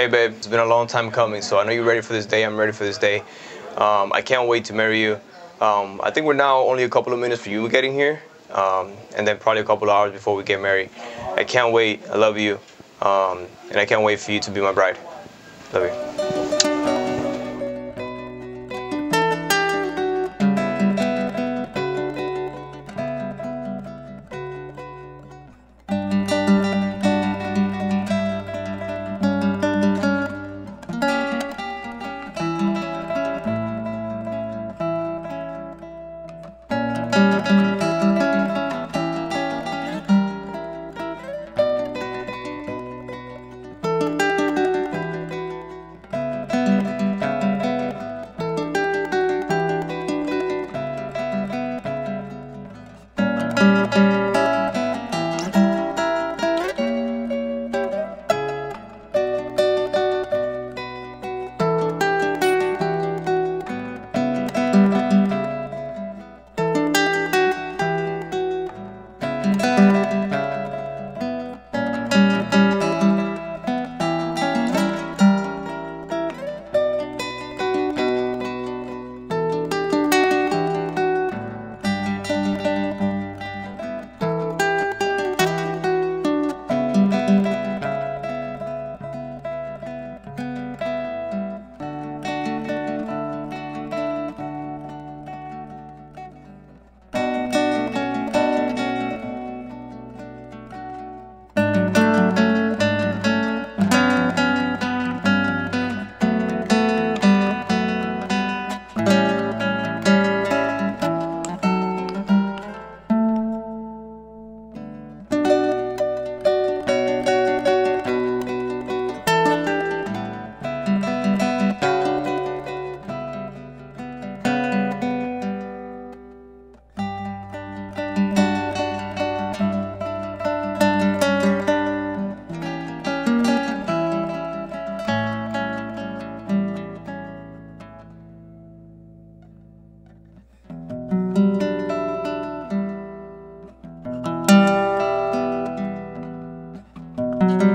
Hey babe, it's been a long time coming, so I know you're ready for this day. I'm ready for this day. I can't wait to marry you. I think we're now only a couple of minutes for you getting here, and then probably a couple of hours before we get married. I can't wait. I love you, and I can't wait for you to be my bride. Love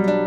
you.